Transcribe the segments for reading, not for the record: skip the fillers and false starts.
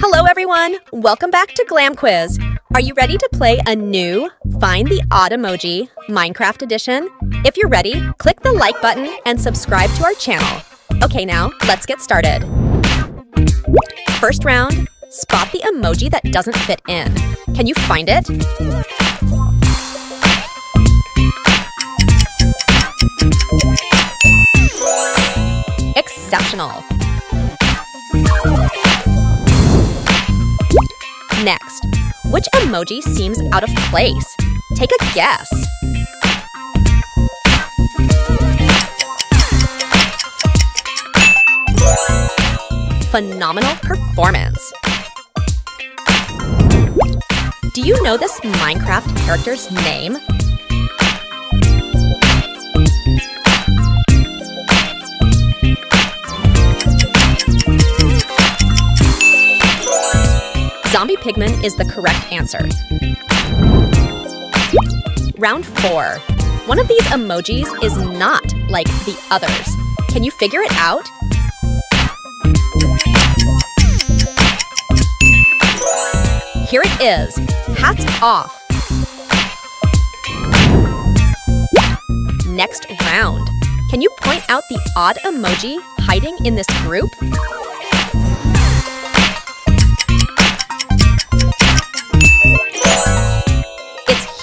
Hello everyone, welcome back to Glam Quiz. Are you ready to play a new Find the Odd Emoji Minecraft edition? If you're ready, click the like button and subscribe to our channel. Okay, now let's get started. First round, spot the emoji that doesn't fit in. Can you find it? Exceptional. Next, which emoji seems out of place? Take a guess. Phenomenal performance. Do you know this Minecraft character's name? Zombie Pigman is the correct answer. Round 4. One of these emojis is not like the others. Can you figure it out? Here it is. Hats off. Next round. Can you point out the odd emoji hiding in this group?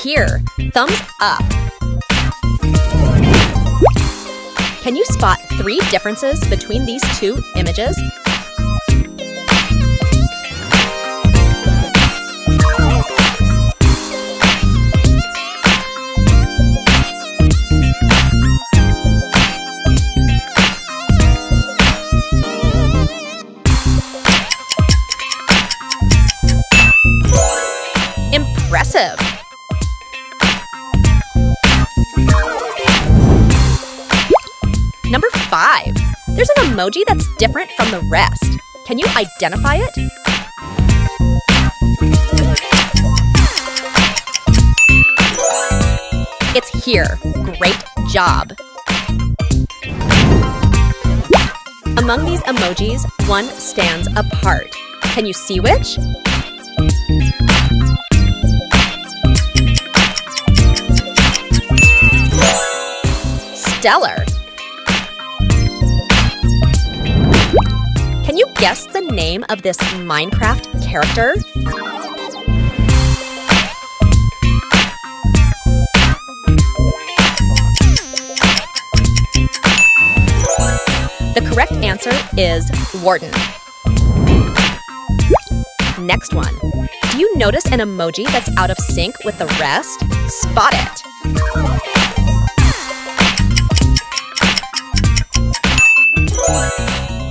Here, thumbs up. Can you spot 3 differences between these 2 images? Impressive. Number 5. There's an emoji that's different from the rest. Can you identify it? It's here. Great job. Among these emojis, one stands apart. Can you see which? Stellar. Can you guess the name of this Minecraft character? The correct answer is Warden. Next one. Do you notice an emoji that's out of sync with the rest? Spot it.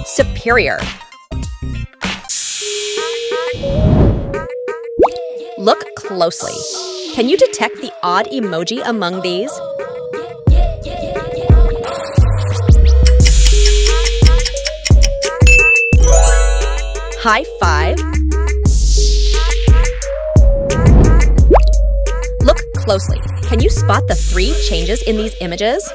Superior. Look closely. Can you detect the odd emoji among these? High five. Look closely. Can you spot the 3 changes in these images?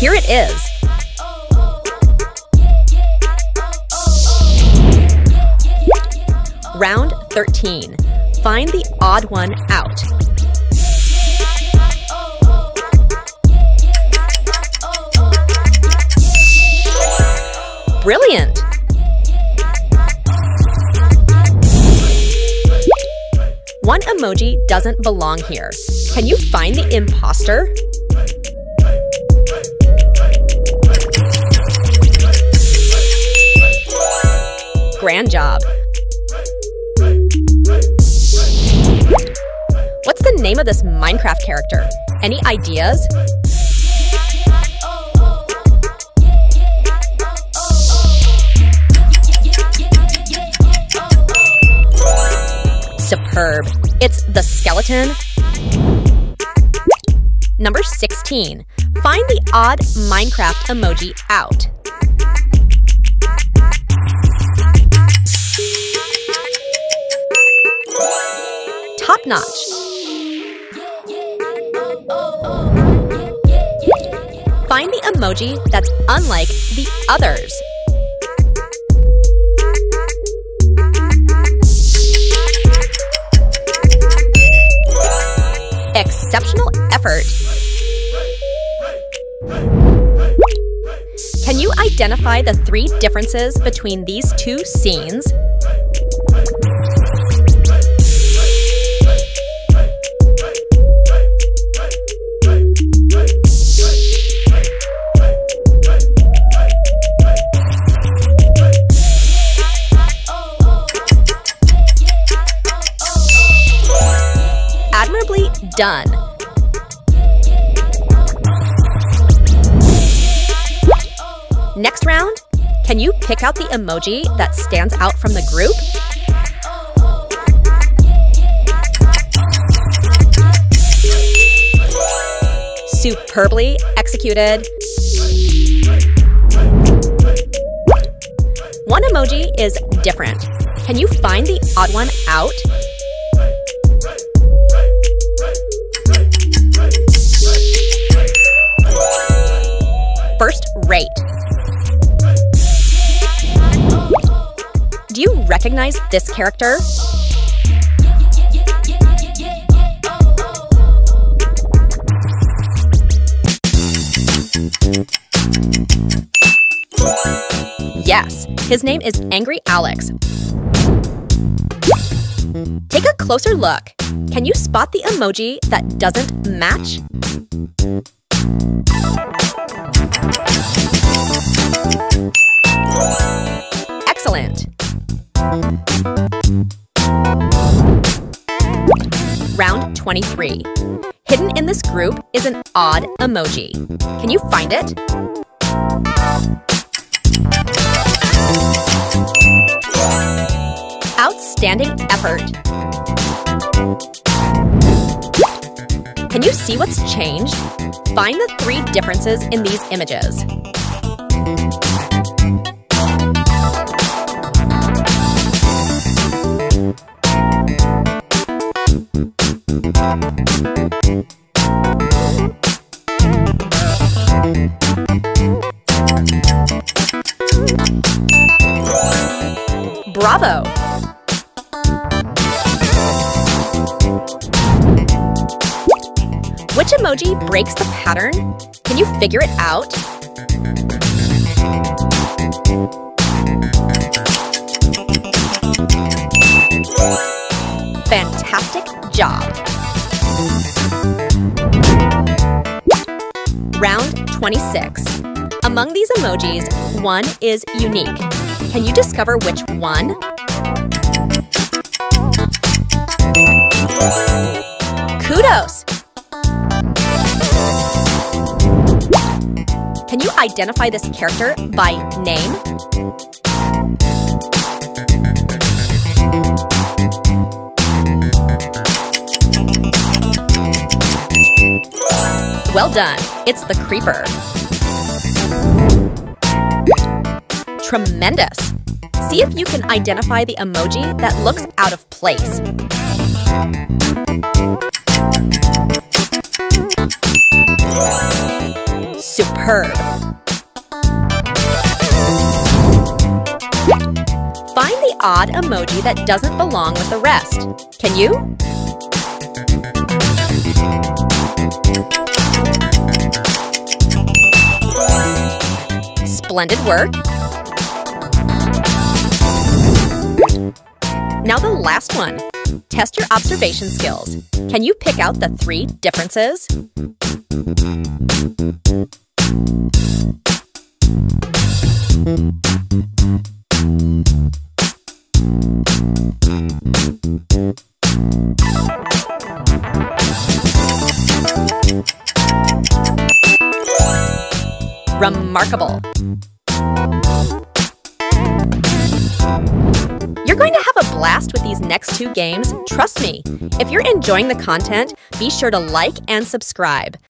Here it is. Round 13. Find the odd one out. Brilliant. One emoji doesn't belong here. Can you find the imposter? Grand job. What's the name of this Minecraft character? Any ideas? Superb. It's the skeleton. Number 16. Find the odd Minecraft emoji out. top-notch. Find the emoji that's unlike the others. Exceptional effort. Can you identify the three differences between these two scenes? Admirably done. Next round, can you pick out the emoji that stands out from the group? Superbly executed. One emoji is different. Can you find the odd one out? First rate. Do you recognize this character? Yes, his name is Angry Alex. Take a closer look. Can you spot the emoji that doesn't match? Excellent. Round 23. Hidden in this group is an odd emoji. Can you find it? Outstanding effort. Can you see what's changed? Find the three differences in these images. Bravo! Which emoji breaks the pattern? Can you figure it out? Fantastic job! Round 26. Among these emojis, one is unique. Can you discover which one? Kudos! Can you identify this character by name? Well done, it's the Creeper. Tremendous! See if you can identify the emoji that looks out of place. Superb! Find the odd emoji that doesn't belong with the rest. Can you? Splendid work! Now the last one. Test your observation skills. Can you pick out the three differences? Remarkable! You're going to have a blast with these next two games, trust me. If you're enjoying the content, be sure to like and subscribe.